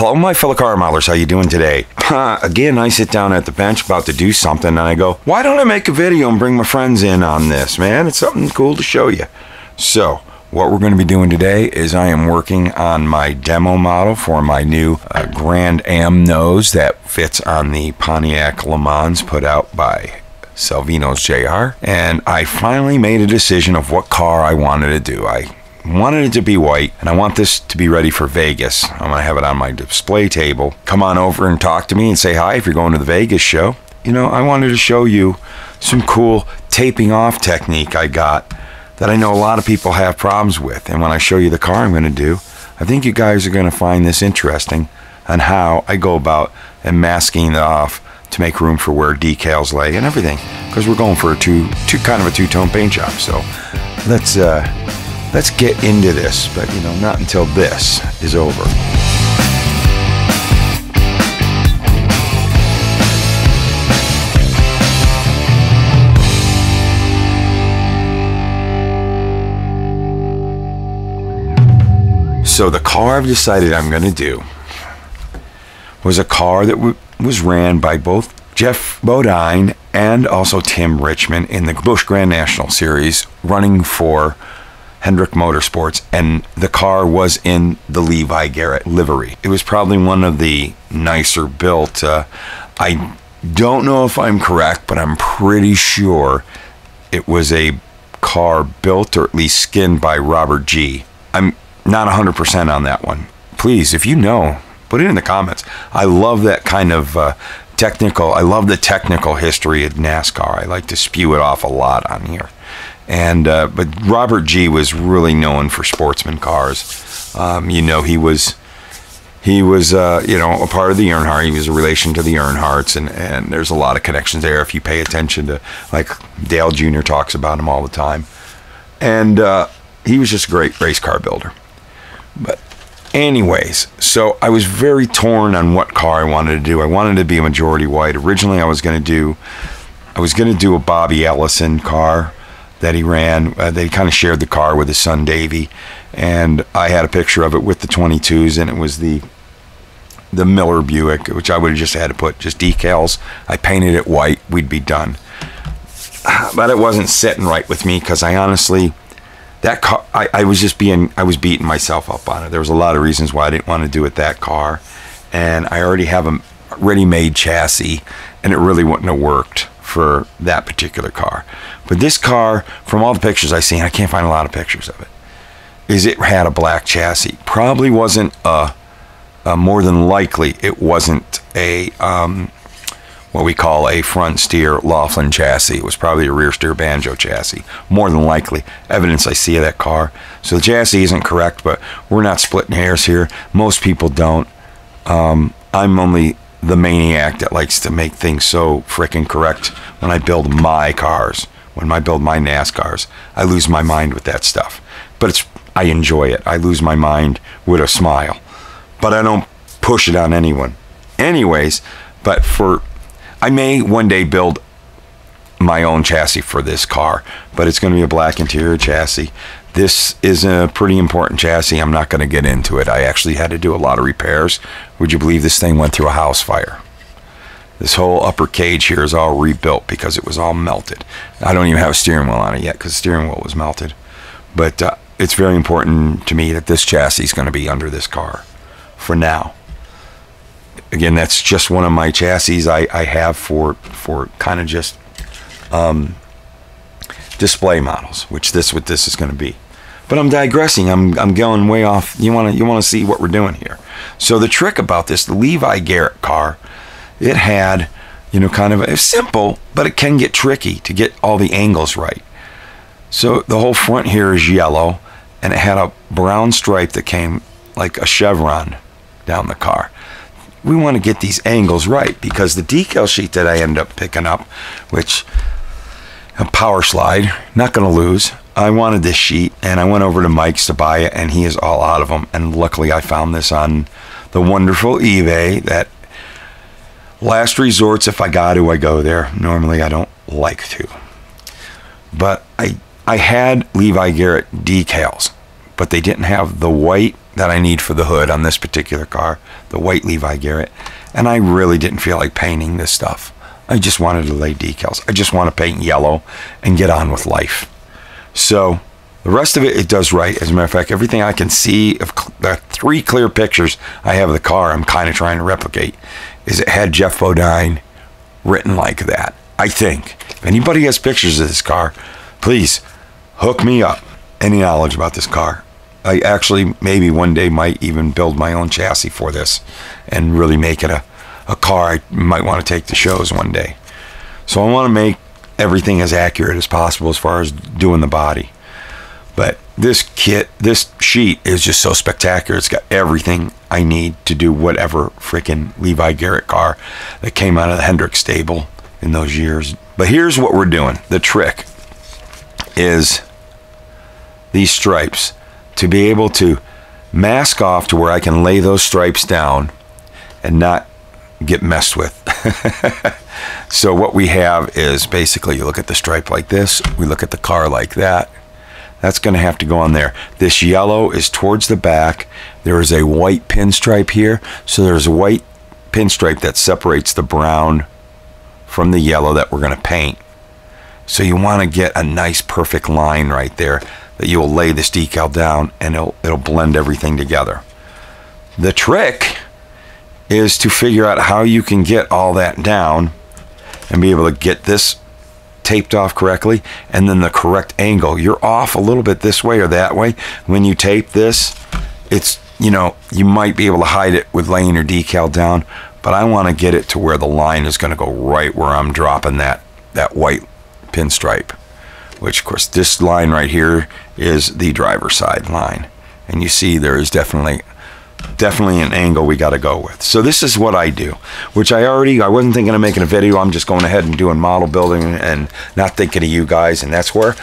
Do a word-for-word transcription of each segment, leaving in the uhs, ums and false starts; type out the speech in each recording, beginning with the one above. hello, my fellow car modelers, how you doing today? Again, I sit down at the bench about to do something and I go, why don't I make a video and bring my friends in on this, man? It's something cool to show you. So what we're going to be doing today is I am working on my demo model for my new uh, Grand Am nose that fits on the Pontiac Le Mans put out by Salvino's J R, and I finally made a decision of what car I wanted to do. I wanted it to be white, and I want this to be ready for Vegas. I'm going to have it on my display table. Come on over and talk to me and say hi if you're going to the Vegas show. You know, I wanted to show you some cool taping off technique I got that I know a lot of people have problems with. And when I show you the car I'm going to do, I think you guys are going to find this interesting on how I go about and masking it off to make room for where decals lay and everything, because we're going for a two, two kind of a two-tone paint job. So let's uh, let's get into this, but you know, not until this is over. So the car I've decided I'm going to do was a car that w was ran by both Jeff Bodine and also Tim Richmond in the Busch Grand National Series, running for Hendrick Motorsports, and the car was in the Levi Garrett livery. It was probably one of the nicer built. Uh, I don't know if I'm correct, but I'm pretty sure it was a car built or at least skinned by Robert G. I'm not one hundred percent on that one. Please, if you know, put it in the comments. I love that kind of uh, technical, I love the technical history of NASCAR. I like to spew it off a lot on here. And uh, but Robert G was really known for sportsman cars. Um, you know, he was he was uh, you know, a part of the Earnhardt. He was a relation to the Earnhardts, and and there's a lot of connections there if you pay attention to, like, Dale Junior talks about him all the time. And uh, he was just a great race car builder. But anyways, so I was very torn on what car I wanted to do. I wanted to be a majority white. Originally, I was going to do I was going to do a Bobby Allison car that he ran. Uh, they kind of shared the car with his son Davey, and I had a picture of it with the twenty-twos, and it was the the Miller Buick, which I would have just had to put just decals. I painted it white, we'd be done. But it wasn't sitting right with me, because I honestly, that car, I, I was just being, I was beating myself up on it. There was a lot of reasons why I didn't want to do it, that car, and I already have a ready-made chassis, and it really wouldn't have worked for that particular car. But this car, from all the pictures I see, and I can't find a lot of pictures of it, is it had a black chassis. Probably wasn't a, a more than likely it wasn't a um, what we call a front steer Laughlin chassis. It was probably a rear steer Banjo chassis, more than likely, evidence I see of that car. So the chassis isn't correct, but we're not splitting hairs here. Most people don't. um, I'm only the maniac that likes to make things so freaking correct when I build my cars, when I build my NASCARs. I lose my mind with that stuff, but it's, I enjoy it. I lose my mind with a smile, but I don't push it on anyone. Anyways, but for, I may one day build my own chassis for this car, but it's going to be a black interior chassis. This is a pretty important chassis. I'm not going to get into it. I actually had to do a lot of repairs. Would you believe this thing went through a house fire? This whole upper cage here is all rebuilt because it was all melted. I don't even have a steering wheel on it yet because the steering wheel was melted. But uh, it's very important to me that this chassis is going to be under this car for now. Again, that's just one of my chassis I, I have for, for kind of just... Um, display models, which this what this is going to be. But I'm digressing. I'm, I'm going way off. You want to you want to see what we're doing here. So the trick about this, the Levi Garrett car, it had, you know, kind of a, it's simple, but it can get tricky to get all the angles right. So the whole front here is yellow, and it had a brown stripe that came like a chevron down the car. We want to get these angles right, because the decal sheet that I ended up picking up, which a power slide, not gonna lose. I wanted this sheet, and I went over to Mike's to buy it, and he is all out of them. And luckily I found this on the wonderful eBay. That last resorts, if I got to, I go there. Normally I don't like to, but I I had Levi Garrett decals, but they didn't have the white. that I need for the hood on this particular car, the white Levi Garrett, and I really didn't feel like painting this stuff. I just wanted to lay decals. I just want to paint yellow and get on with life. So the rest of it, it does right. As a matter of fact, everything I can see of the three clear pictures I have of the car, I'm kind of trying to replicate, is it had Jeff Bodine written like that. I think if anybody has pictures of this car, please hook me up. Any knowledge about this car. I actually maybe one day might even build my own chassis for this and really make it a, a car I might want to take to shows one day. So I want to make everything as accurate as possible as far as doing the body. But this kit, this sheet is just so spectacular. It's got everything I need to do whatever freaking Levi Garrett car that came out of the Hendrick stable in those years. But here's what we're doing. The trick is these stripes, to be able to mask off to where I can lay those stripes down and not get messed with. So what we have is basically you look at the stripe like this, we look at the car like that. That's going to have to go on there. This yellow is towards the back. There is a white pinstripe here, so there's a white pinstripe that separates the brown from the yellow that we're going to paint. So you want to get a nice perfect line right there that you'll lay this decal down and it'll, it'll blend everything together. The trick is to figure out how you can get all that down and be able to get this taped off correctly and then the correct angle. You're off a little bit this way or that way. When you tape this, it's, you know, you might be able to hide it with laying your decal down, but I want to get it to where the line is going to go right where I'm dropping that, that white pinstripe, which of course this line right here is the driver's side line, and you see there is definitely definitely an angle we got to go with. So this is what I do, which I already I wasn't thinking of making a video. I'm just going ahead and doing model building and not thinking of you guys, and that's where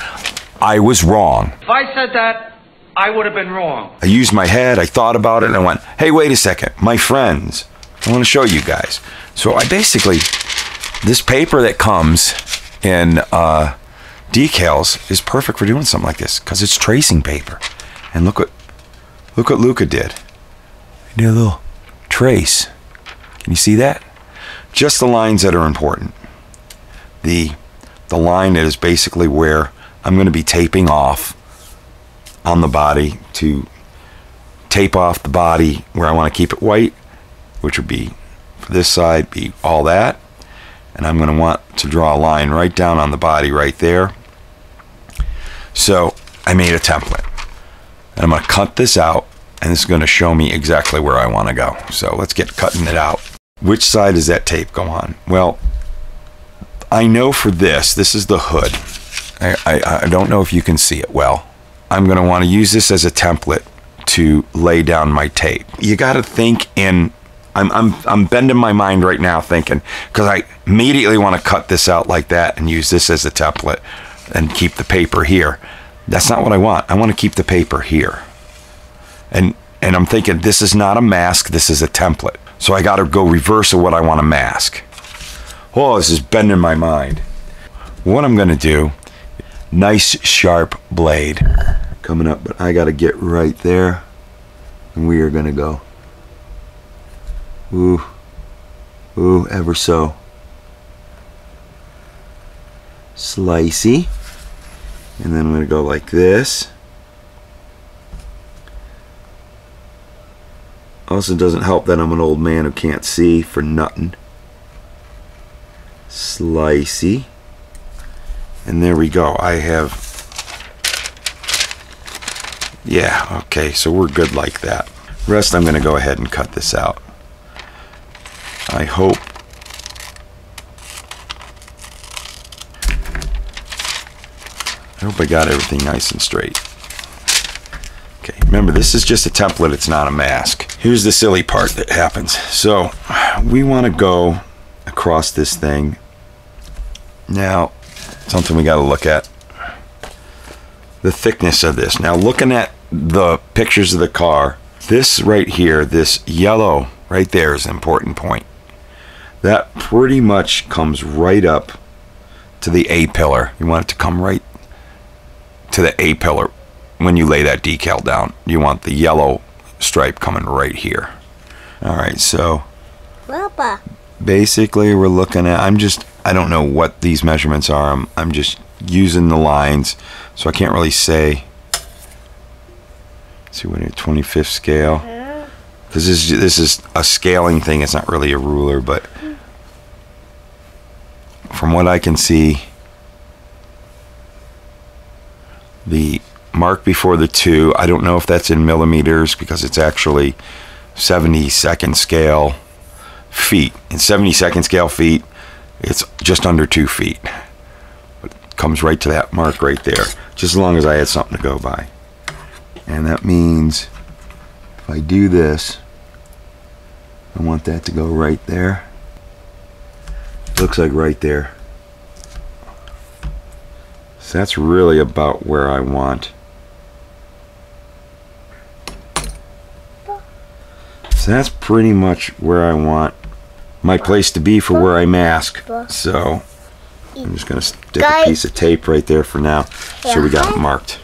I was wrong. If I said that, I would have been wrong. I used my head, I thought about it, and I went, hey, wait a second, my friends, I want to show you guys. So I basically, this paper that comes in uh, decals is perfect for doing something like this because it's tracing paper. And look what look what Luca did. He did a little trace. Can you see that? Just the lines that are important. The the line that is basically where I'm going to be taping off on the body to tape off the body where I want to keep it white, which would be for this side be all that. And I'm going to want to draw a line right down on the body right there. So I made a template. And I'm going to cut this out, and it's going to show me exactly where I want to go. So let's get cutting it out. Which side does that tape go on? Well, I know for this, this is the hood. I, I, I don't know if you can see it well. I'm going to want to use this as a template to lay down my tape. You got to think in... I'm, I'm, I'm bending my mind right now thinking, because I immediately want to cut this out like that and use this as a template and keep the paper here. That's not what I want. I want to keep the paper here. And, and I'm thinking this is not a mask. This is a template. So I got to go reverse of what I want to mask. Oh, this is bending my mind. What I'm going to do, nice sharp blade coming up, but I got to get right there and we are going to go. Ooh, ooh, ever so slicey, and then I'm going to go like this. Also doesn't help that I'm an old man who can't see for nothing. Slicey, and there we go. I have, yeah, okay, so we're good like that. Rest I'm going to go ahead and cut this out. I hope I hope I got everything nice and straight. Okay, remember this is just a template, it's not a mask. Here's the silly part that happens. So we want to go across this thing. Now, something we got to look at. The thickness of this. Now, looking at the pictures of the car, this right here, this yellow right there is an important point. That pretty much comes right up to the A pillar. You want it to come right to the A pillar when you lay that decal down. You want the yellow stripe coming right here. All right, so Papa. Basically we're looking at, I'm just, I don't know what these measurements are. I'm, I'm just using the lines, so I can't really say. Let's see, what is it, twenty-fifth scale? Because this is, this is a scaling thing. It's not really a ruler, but from what I can see, the mark before the two, I don't know if that's in millimeters because it's actually seventy-second scale feet. In seventy-second scale feet, it's just under two feet. But it comes right to that mark right there, just as long as I had something to go by. And that means if I do this, I want that to go right there. Looks like right there. So that's really about where I want. So that's pretty much where I want my place to be for where I mask. So I'm just going to stick a piece of tape right there for now, so we got it marked.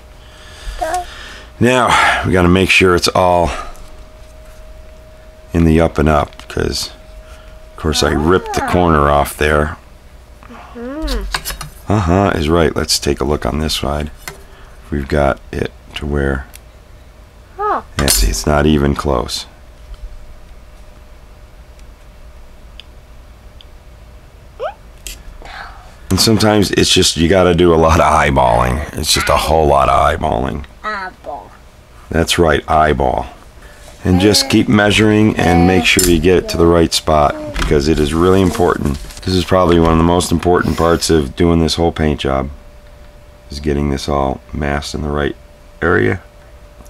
Now we got to make sure it's all in the up and up, because of course I ripped the corner off there. Uh-huh is right. Let's take a look on this side. We've got it to where, oh. Yeah, see, it's not even close. And sometimes it's just, you got to do a lot of eyeballing. It's just a whole lot of eyeballing. Eyeball. That's right, eyeball. And just keep measuring and make sure you get it to the right spot, because it is really important. This is probably one of the most important parts of doing this whole paint job, is getting this all masked in the right area.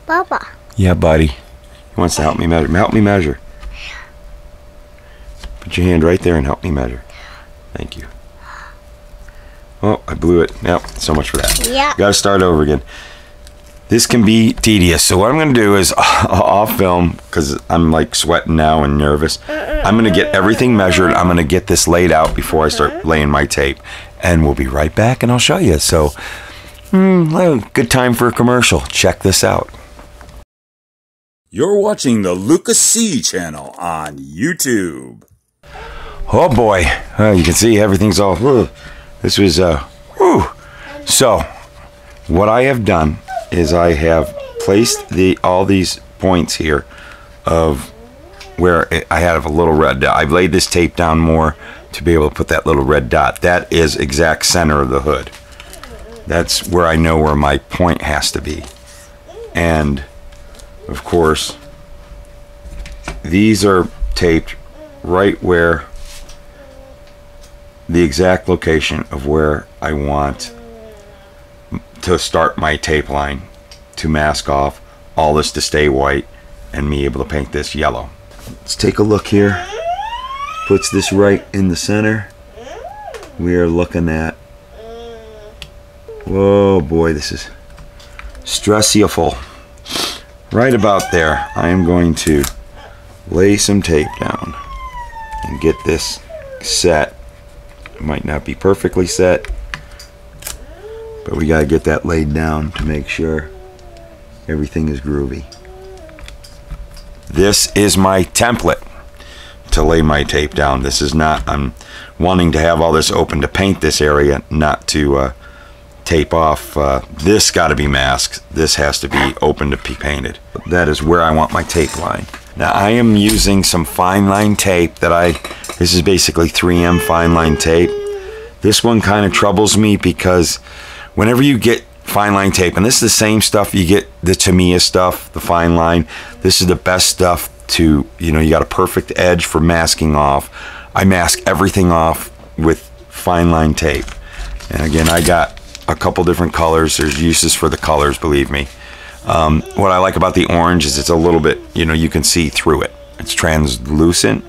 Papa. Yeah, buddy. He wants to help me measure. Help me measure. Put your hand right there and help me measure. Thank you. Oh, I blew it. Nope, so much for that. Yeah. Got to start over again. This can be tedious, so what I'm going to do is off film, because I'm like sweating now and nervous, I'm going to get everything measured. I'm going to get this laid out before I start laying my tape, and we'll be right back and I'll show you. So, mm, good time for a commercial. Check this out. You're watching the Lucas C channel on YouTube. Oh boy, uh, you can see everything's all, ugh. This was, uh, whew. So, what I have done is I have placed the all these points here of where it, I have a little red dot. I've laid this tape down more to be able to put that little red dot. That is exact center of the hood. That's where I know where my point has to be. And of course, these are taped right where the exact location of where I want to start my tape line to mask off all this to stay white and me able to paint this yellow. Let's take a look here. Puts this right in the center. We are looking at, whoa boy, this is stressful. Right about there, I am going to lay some tape down and get this set. It might not be perfectly set, but we gotta get that laid down to make sure everything is groovy. This is my template to lay my tape down. This is not, I'm wanting to have all this open to paint this area, not to uh, tape off. Uh, this gotta be masked. This has to be open to be painted. That is where I want my tape line. Now I am using some fine line tape that I, this is basically three M fine line tape. This one kind of troubles me because whenever you get fine line tape, and this is the same stuff you get, the Tamiya stuff, the fine line, this is the best stuff to, you know, you got a perfect edge for masking off. I mask everything off with fine line tape. And again, I got a couple different colors. There's uses for the colors, believe me. Um, what I like about the orange is it's a little bit, you know, you can see through it. It's translucent,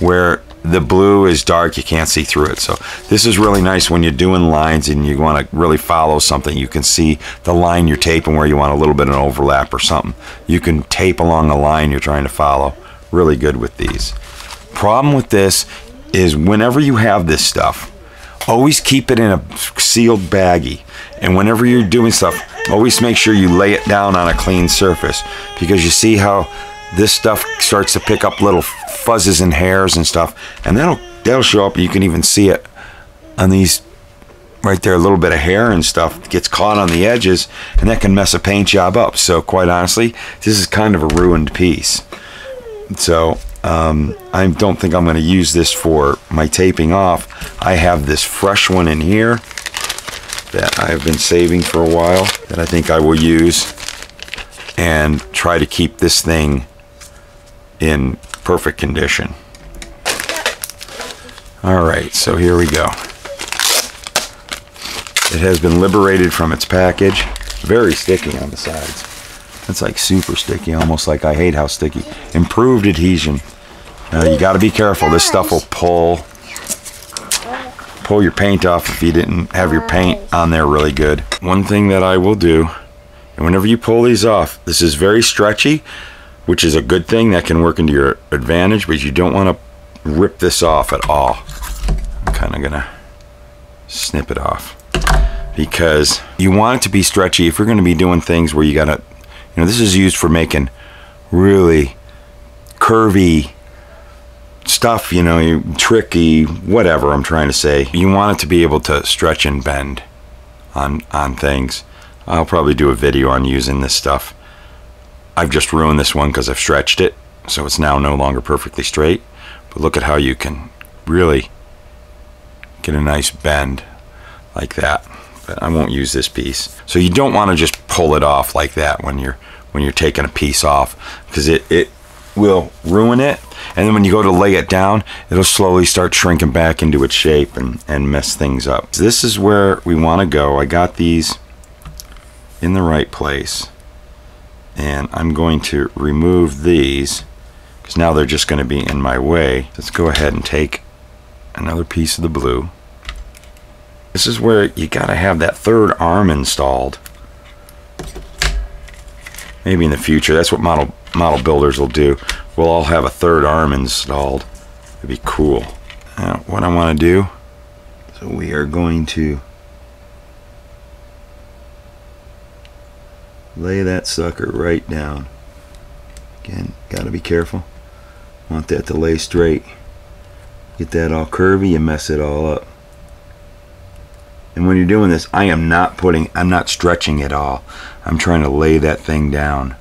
where the blue is dark, you can't see through it. So this is really nice when you're doing lines and you want to really follow something. You can see the line you're taping where you want a little bit of an overlap or something. You can tape along the line you're trying to follow. Really good with these. Problem with this is whenever you have this stuff, always keep it in a sealed baggie. And whenever you're doing stuff, Always make sure you lay it down on a clean surface, because you see how this stuff starts to pick up little fuzzes and hairs and stuff, and that'll that'll show up. You can even see it on these right there, a little bit of hair and stuff gets caught on the edges, and that can mess a paint job up. So quite honestly, this is kind of a ruined piece. So um, I don't think I'm going to use this for my taping off. I have this fresh one in here that I've been saving for a while that I think I will use and try to keep this thing in perfect condition. All right, so here we go. It has been liberated from its package. Very sticky on the sides. It's like super sticky, almost like I hate how sticky. Improved adhesion. Now you gotta be careful. This stuff will pull, pull your paint off if you didn't have your paint on there really good. One thing that I will do, and whenever you pull these off, this is very stretchy, which is a good thing. That can work into your advantage, but you don't wanna rip this off at all. I'm kinda gonna snip it off, because you want it to be stretchy if you're going to be doing things where you gotta, you know, this is used for making really curvy stuff, you know, you tricky, whatever I'm trying to say. You want it to be able to stretch and bend on on things. I'll probably do a video on using this stuff. I've just ruined this one because I've stretched it, so it's now no longer perfectly straight, but look at how you can really get a nice bend like that. But I won't use this piece. So you don't want to just pull it off like that when you're when you're taking a piece off, because it, it will ruin it. And then when you go to lay it down, it'll slowly start shrinking back into its shape and, and mess things up. This is where we want to go. I got these in the right place. And I'm going to remove these, because now they're just going to be in my way. Let's go ahead and take another piece of the blue. This is where you gotta have that third arm installed. Maybe in the future, that's what model model builders will do. We'll all have a third arm installed. It'd be cool. Now, what I want to do, so we are going to lay that sucker right down. Again, gotta be careful. Want that to lay straight. Get that all curvy and mess it all up. And when you're doing this, I am not putting, I'm not stretching at all. I'm trying to lay that thing down.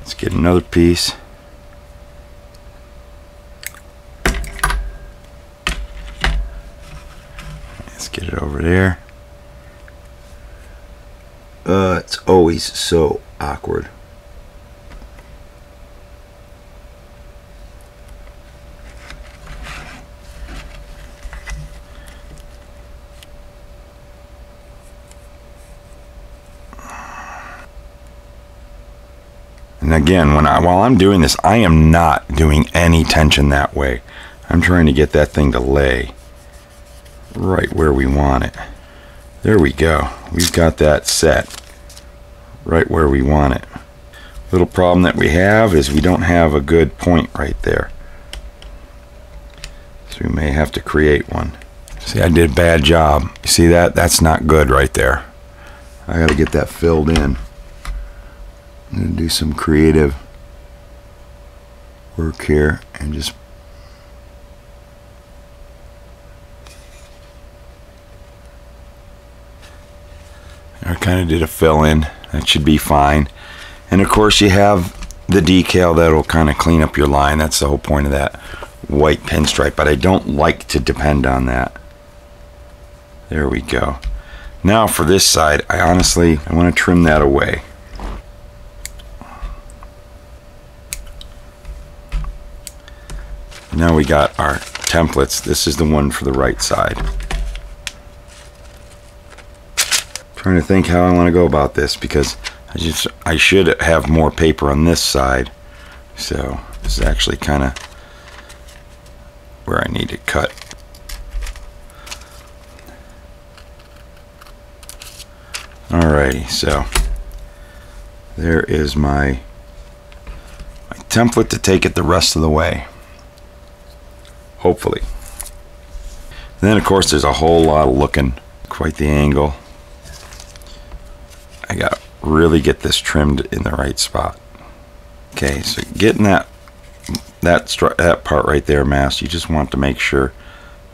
Let's get another piece. Let's get it over there. Uh, it's always so awkward. And again, when I, while I'm doing this, I am not doing any tension that way. I'm trying to get that thing to lay right where we want it. There we go. We've got that set right where we want it. Little problem that we have is we don't have a good point right there. So we may have to create one. See, I did a bad job. You see that? That's not good right there. I gotta get that filled in. I'm going to do some creative work here and just I kind of did a fill in. That should be fine. And of course you have the decal that'll kind of clean up your line. That's the whole point of that white pinstripe, but I don't like to depend on that. There we go. Now for this side, I honestly I want to trim that away. Now we got our templates. This is the one for the right side. I'm trying to think how I want to go about this, because I just I should have more paper on this side. So this is actually kind of where I need to cut. Alrighty, so there is my, my template to take it the rest of the way. Hopefully. And then of course there's a whole lot of looking, quite the angle. really get this trimmed in the right spot. Okay, so getting that that that part right there masked, you just want to make sure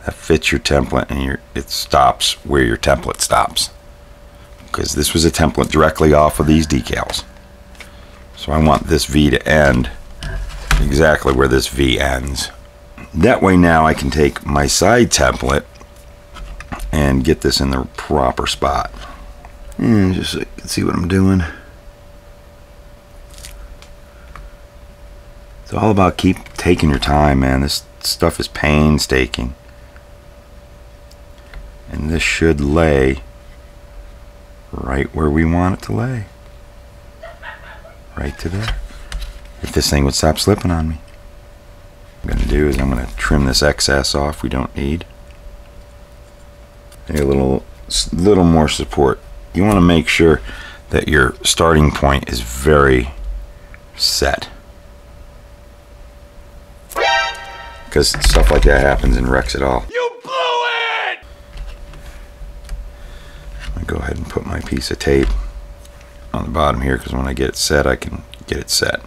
that fits your template and your it stops where your template stops, because this was a template directly off of these decals. So I want this V to end exactly where this V ends. That way now I can take my side template and get this in the proper spot. And just so you can see what I'm doing. It's all about keep taking your time, man. This stuff is painstaking. And this should lay right where we want it to lay. Right to there. If this thing would stop slipping on me. What I'm going to do is I'm going to trim this excess off we don't need. A little, little more support. You want to make sure that your starting point is very set, because stuff like that happens and wrecks it all. You blew it! I'm going to go ahead and put my piece of tape on the bottom here, because when I get it set, I can get it set.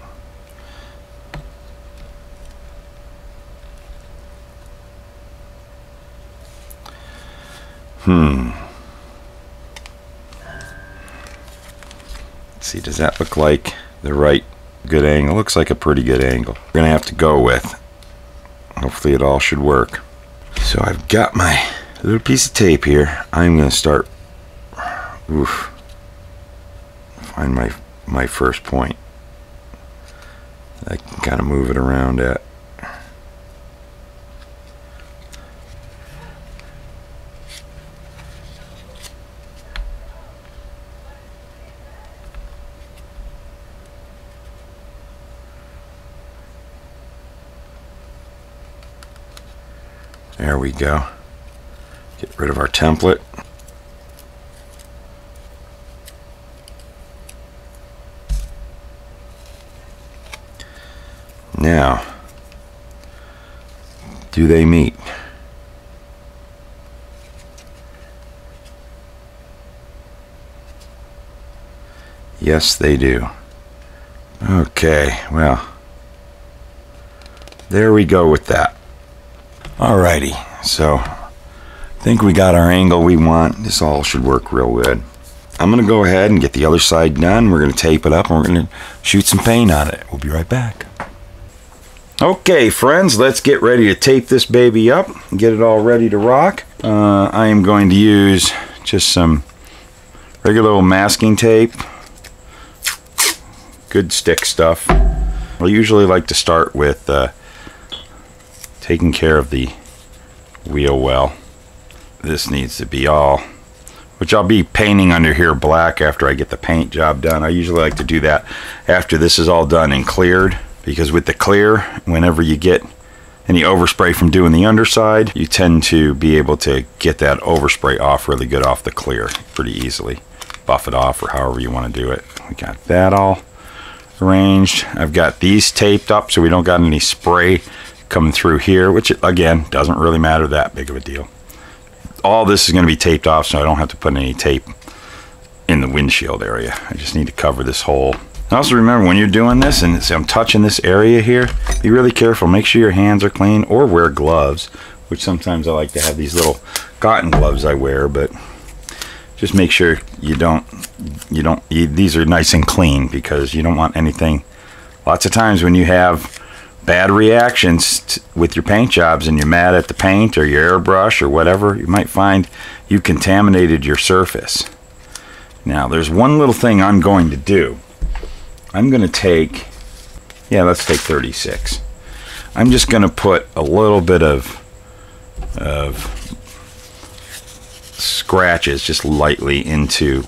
Hmm. Let's see, does that look like the right good angle? Looks like a pretty good angle. We're gonna have to go with. Hopefully it all should work. So I've got my little piece of tape here. I'm gonna start. Oof. Find my my first point. I can kind of move it around at. There we go. Get rid of our template. Now, do they meet? Yes, they do. Okay, well, there we go with that. Alrighty, so I think we got our angle we want. This all should work real good. I'm going to go ahead and get the other side done. We're going to tape it up and we're going to shoot some paint on it. We'll be right back. Okay, friends, let's get ready to tape this baby up and get it all ready to rock. Uh, I am going to use just some regular old masking tape. Good stick stuff. I usually like to start with... Uh, taking care of the wheel well. This needs to be all, which I'll be painting under here black after I get the paint job done. I usually like to do that after this is all done and cleared, because with the clear, whenever you get any overspray from doing the underside, you tend to be able to get that overspray off really good off the clear pretty easily. Buff it off or however you want to do it. We got that all arranged. I've got these taped up so we don't got any spray coming through here, which again doesn't really matter that big of a deal. All this is going to be taped off, so I don't have to put any tape in the windshield area. I just need to cover this hole. And also remember, when you're doing this and I'm touching this area here, be really careful. Make sure your hands are clean, or wear gloves, which sometimes I like to have these little cotton gloves I wear, but just make sure you don't you don't you, these are nice and clean, because you don't want anything. Lots of times when you have bad reactions t with your paint jobs and you're mad at the paint or your airbrush or whatever, you might find you contaminated your surface. Now there's one little thing I'm going to do. I'm going to take, yeah, let's take thirty-six. I'm just going to put a little bit of, of scratches just lightly into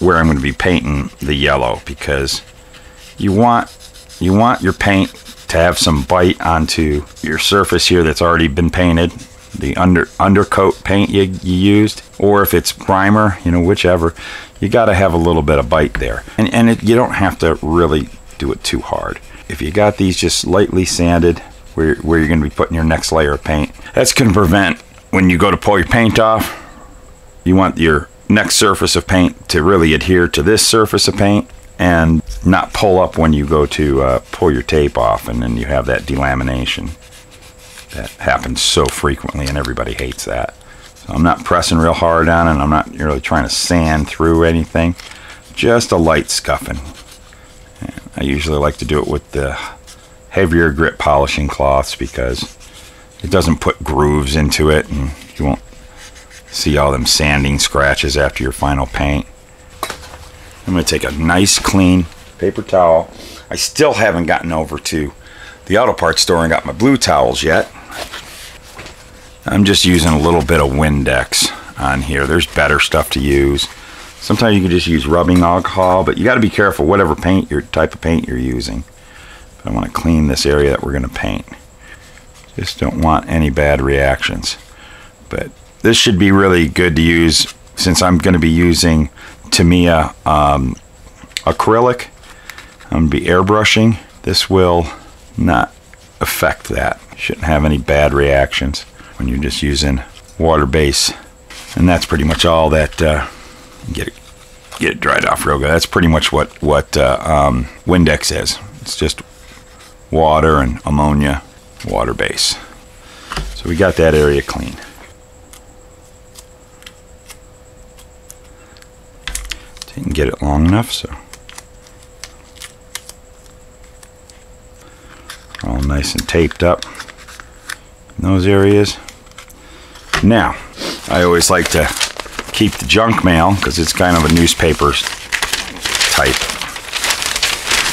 where I'm going to be painting the yellow, because you want, you want your paint to have some bite onto your surface here that's already been painted, the under undercoat paint you, you used, or if it's primer, you know, whichever, you got to have a little bit of bite there. And, and it, you don't have to really do it too hard. If you got these just lightly sanded where, where you're going to be putting your next layer of paint, that's going to prevent when you go to pull your paint off, you want your next surface of paint to really adhere to this surface of paint and not pull up when you go to uh, pull your tape off, and then you have that delamination. That happens so frequently and everybody hates that. So I'm not pressing real hard on it, and I'm not really trying to sand through anything. Just a light scuffing. And I usually like to do it with the heavier grit polishing cloths because it doesn't put grooves into it and you won't see all them sanding scratches after your final paint. I'm going to take a nice clean paper towel. I still haven't gotten over to the auto parts store and got my blue towels yet. I'm just using a little bit of Windex on here. There's better stuff to use. Sometimes you can just use rubbing alcohol, but you got to be careful whatever paint, your type of paint you're using. But I want to clean this area that we're going to paint. Just don't want any bad reactions. But this should be really good to use since I'm going to be using Tamiya um, acrylic. I'm going to be airbrushing. This will not affect that. Shouldn't have any bad reactions when you're just using water base. And that's pretty much all that. Uh, get it get it dried off real good. That's pretty much what what uh, um, Windex is. It's just water and ammonia water base. So we got that area clean. Didn't get it long enough, so all nice and taped up in those areas. Now I always like to keep the junk mail because it's kind of a newspaper type.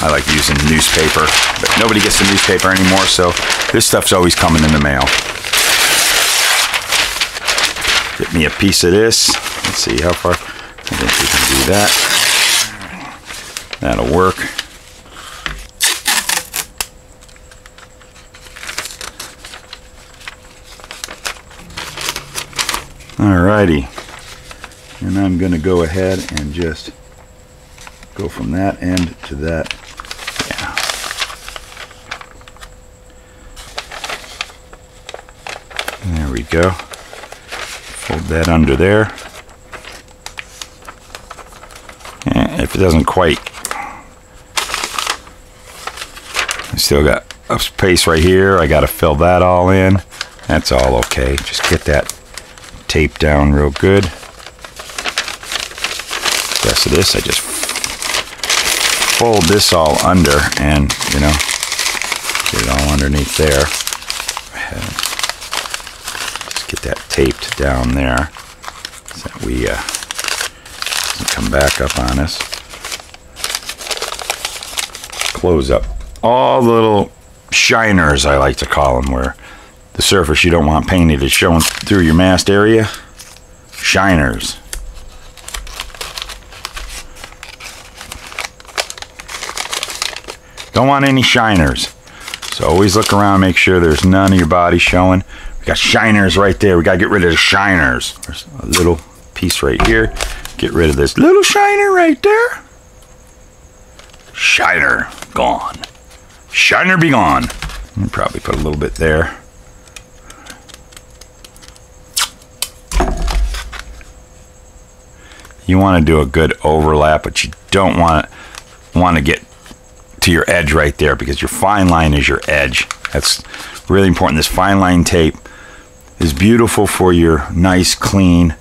I like using newspaper, but nobody gets the newspaper anymore, so this stuff's always coming in the mail. Get me a piece of this. Let's see how far. I think we can do that. That'll work. Alrighty. And I'm going to go ahead and just go from that end to that. Yeah. There we go. Fold that under there. And if it doesn't quite, I still got a space right here. I got to fill that all in. That's all okay. Just get that tape down real good. So this, I just fold this all under and, you know, get it all underneath there. Just get that taped down there so that we uh, come back up on us. Close up all the little shiners, I like to call them, where the surface you don't want painted is showing through your masked area. Shiners. Don't want any shiners, so always look around, make sure there's none of your body showing. We got shiners right there. We got to get rid of the shiners. There's a little piece right here. Get rid of this little shiner right there. Shiner gone. Shiner be gone. I'll probably put a little bit there. You want to do a good overlap, but you don't want to want to get to your edge right there, because your fine line is your edge. That's really important. This fine line tape is beautiful for your nice clean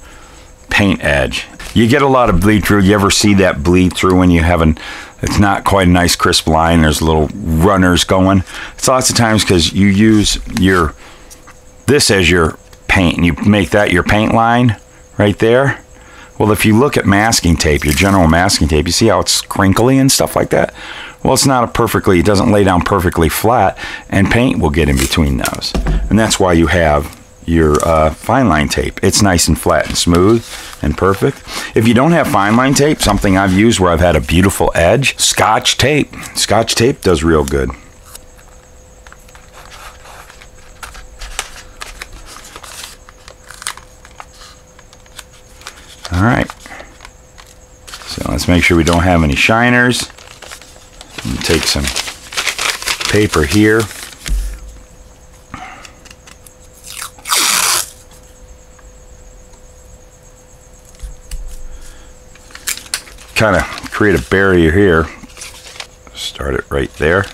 paint edge. You get a lot of bleed through. You ever see that bleed through when you have an, it's not quite a nice crisp line, there's little runners going? It's lots of times because you use your this as your paint and you make that your paint line right there. Well, if you look at masking tape, your general masking tape, you see how it's crinkly and stuff like that? Well, it's not a perfectly, it doesn't lay down perfectly flat, and paint will get in between those. And that's why you have your uh, fine line tape. It's nice and flat and smooth and perfect. If you don't have fine line tape, something I've used where I've had a beautiful edge, Scotch tape. Scotch tape does real good. All right, so let's make sure we don't have any shiners. I'm gonna take some paper here. kind of create a barrier here. Start it right there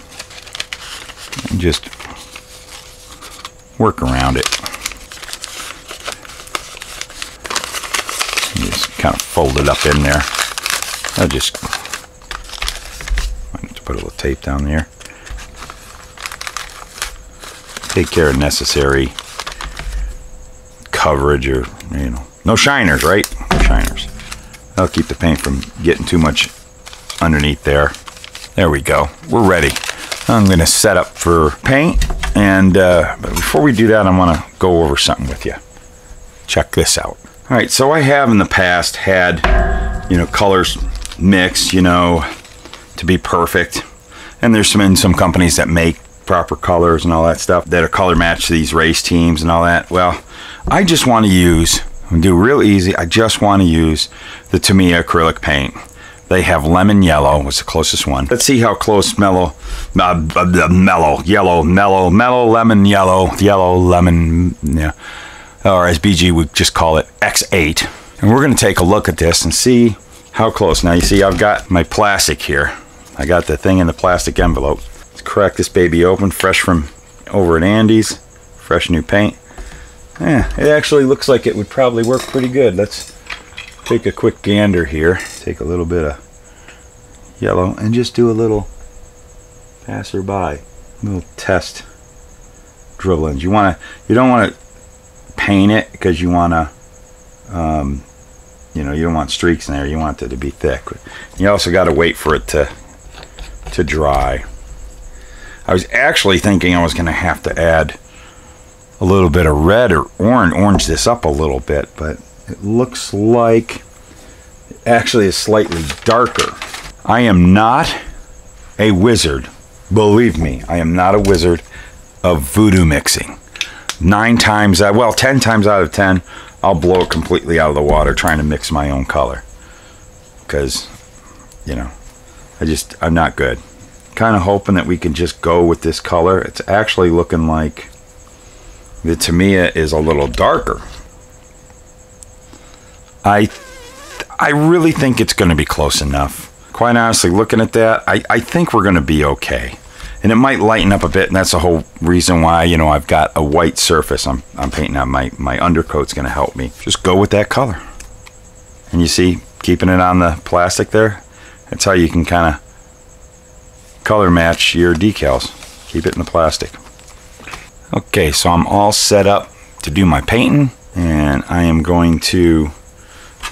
and just work around it. And just kind of fold it up in there. I'll just to put a little tape down there. Take care of necessary coverage, or you know, no shiners, right? No shiners. That'll keep the paint from getting too much underneath there. There we go. We're ready. I'm going to set up for paint, and uh, but before we do that, I want to go over something with you. Check this out. All right, so I have in the past had, you know, colors mixed, you know, to be perfect. And there's some in some companies that make proper colors and all that stuff that are color matched to these race teams and all that. Well, I just want to use, I'm going to do real easy, I just want to use the Tamiya acrylic paint. They have lemon yellow, was the closest one. Let's see how close mellow, uh, uh, mellow, yellow, mellow, mellow, lemon yellow, yellow, lemon, yeah. Or as B G would just call it, X eight. And we're going to take a look at this and see how close. Now you see I've got my plastic here. I got the thing in the plastic envelope. Let's crack this baby open, fresh from over at Andy's. Fresh new paint. Yeah, it actually looks like it would probably work pretty good. Let's take a quick gander here. Take a little bit of yellow and just do a little passerby, a little test dribbling. You want to, you don't want to paint it because you want to, um, you know, you don't want streaks in there. You want it to be thick. You also got to wait for it to to dry. I was actually thinking I was going to have to add a little bit of red or orange, orange this up a little bit, but it looks like it actually is slightly darker. I am not a wizard. Believe me, I am not a wizard of voodoo mixing. Nine times, I, well, ten times out of ten, I'll blow it completely out of the water trying to mix my own color. Because, you know, I just, I'm not good. Kind of hoping that we can just go with this color. It's actually looking like the Tamiya is a little darker. I I really think it's going to be close enough. Quite honestly, looking at that, I, I think we're going to be okay. And it might lighten up a bit, and that's the whole reason why, you know, I've got a white surface I'm, I'm painting on. My, my undercoat's going to help me. Just go with that color. And you see, keeping it on the plastic there, that's how you can kind of color match your decals. Keep it in the plastic. Okay, so I'm all set up to do my painting, and I am going to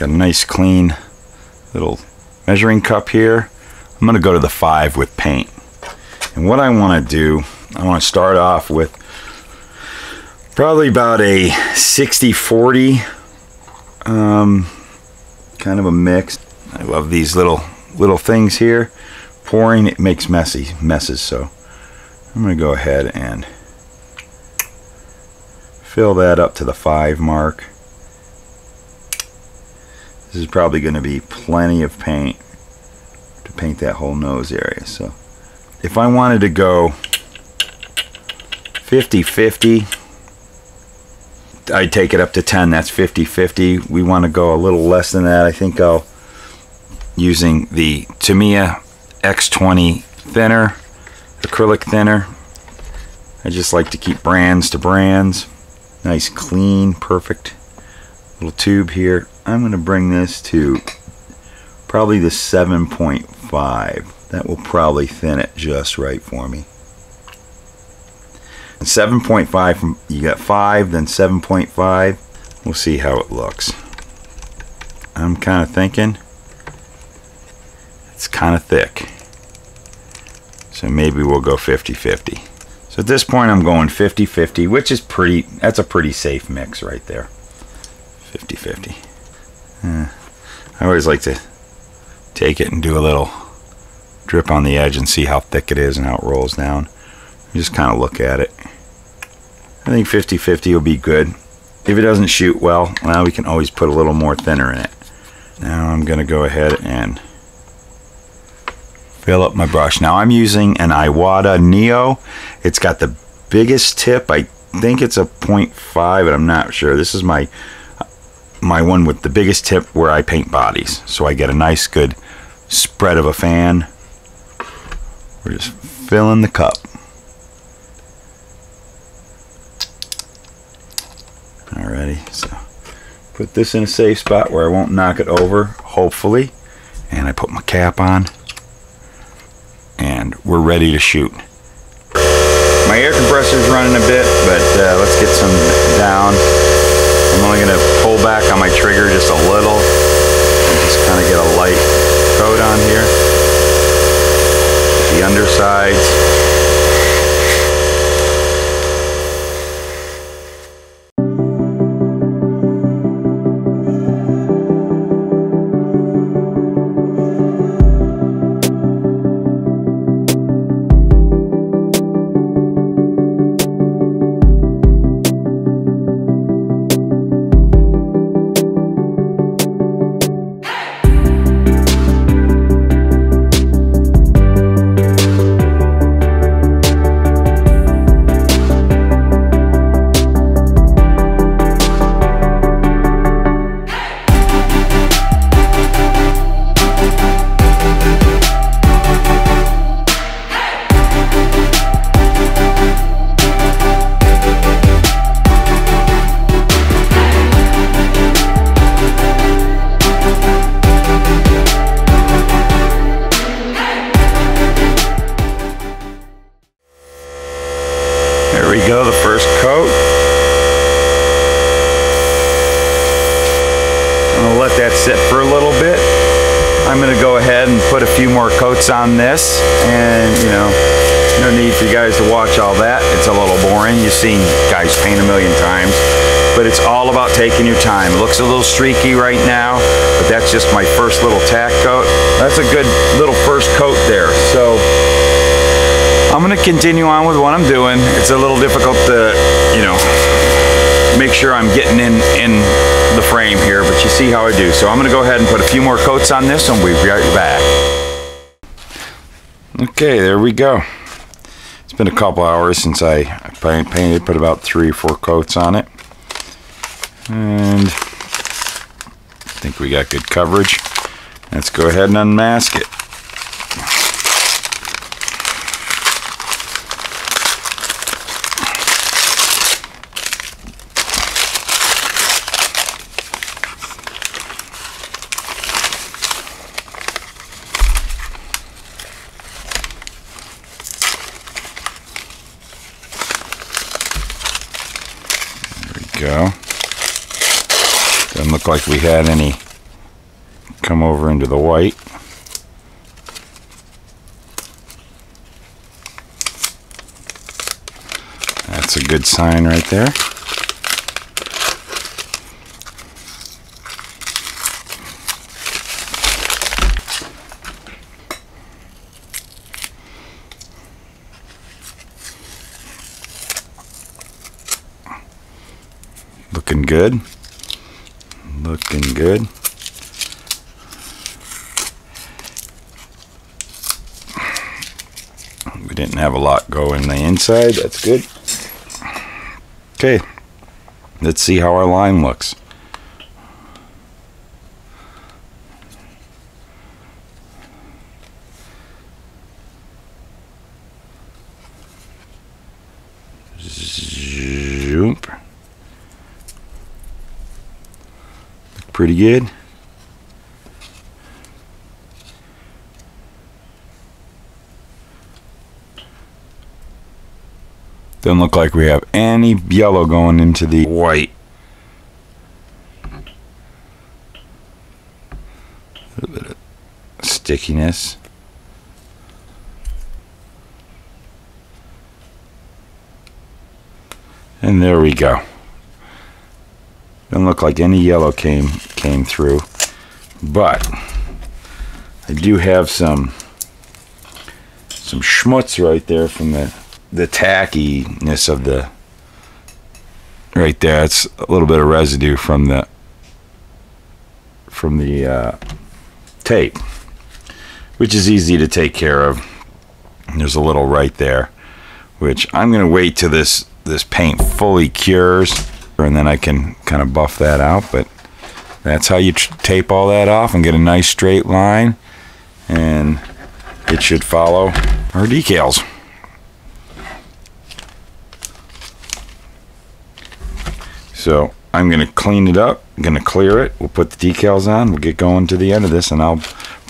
got a nice clean little measuring cup here. I'm going to go to the five with paint. And what I want to do, I want to start off with probably about a sixty forty um, kind of a mix. I love these little little things here. Pouring, it makes messy messes, so I'm going to go ahead and fill that up to the five mark. This is probably going to be plenty of paint to paint that whole nose area. So if I wanted to go fifty fifty, I'd take it up to ten. That's fifty fifty. We want to go a little less than that. I think I'll, using the Tamiya X twenty thinner, acrylic thinner. I just like to keep brands to brands. Nice, clean, perfect little tube here. I'm going to bring this to probably the seven point five. That will probably thin it just right for me. And seven point five, you got five, then seven point five. We'll see how it looks. I'm kind of thinking it's kind of thick. So maybe we'll go fifty fifty. So at this point I'm going fifty fifty, which is pretty, that's a pretty safe mix right there. fifty fifty. Uh, I always like to take it and do a little drip on the edge and see how thick it is and how it rolls down. Just kind of look at it. I think fifty fifty will be good. If it doesn't shoot well, well, we can always put a little more thinner in it. Now I'm going to go ahead and fill up my brush. Now I'm using an Iwata Neo. It's got the biggest tip. I think it's a point five, but I'm not sure. This is my my one with the biggest tip where I paint bodies, so I get a nice good spread of a fan. We're just filling the cup. Alrighty, so put this in a safe spot where I won't knock it over, hopefully. And I put my cap on, and we're ready to shoot. My air compressor's running a bit, but uh, let's get some down. I'm only gonna pull back on my trigger just a little, and just kind of get a light coat on here. The undersides. On this, and you know, no need for you guys to watch all that. It's a little boring. You've seen guys paint a million times, but it's all about taking your time. It looks a little streaky right now, but that's just my first little tack coat. That's a good little first coat there. So I'm gonna continue on with what I'm doing. It's a little difficult to, you know, make sure I'm getting in in the frame here, but you see how I do. So I'm gonna go ahead and put a few more coats on this, and we'll be right back. Okay, there we go. It's been a couple hours since I painted, put about three or four coats on it. And I think we got good coverage. Let's go ahead and unmask it. Doesn't look like we had any come over into the white. That's a good sign right there. Looking good. Looking good. We didn't have a lot go in the inside. That's good. Okay. Let's see how our line looks. Zoom. Pretty good. Doesn't look like we have any yellow going into the white. A little bit of stickiness. And there we go. Doesn't look like any yellow came came through, but I do have some some schmutz right there from the the tackiness of the right there. It's a little bit of residue from the from the uh, tape, which is easy to take care of. And there's a little right there, which I'm gonna wait till this this paint fully cures, and then I can kind of buff that out. But that's how you tape all that off and get a nice straight line. and it should follow our decals. So I'm going to clean it up, I'm going to clear it, we'll put the decals on, we'll get going to the end of this, and I'll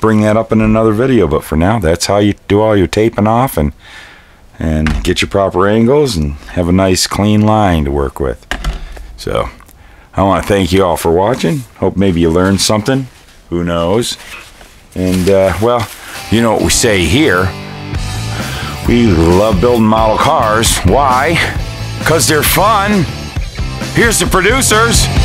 bring that up in another video. But for now, that's how you do all your taping off and and get your proper angles and have a nice clean line to work with. So I want to thank you all for watching. Hope maybe you learned something, who knows. And uh, well, you know what we say here, we love building model cars. Why? Because they're fun. Here's the producers.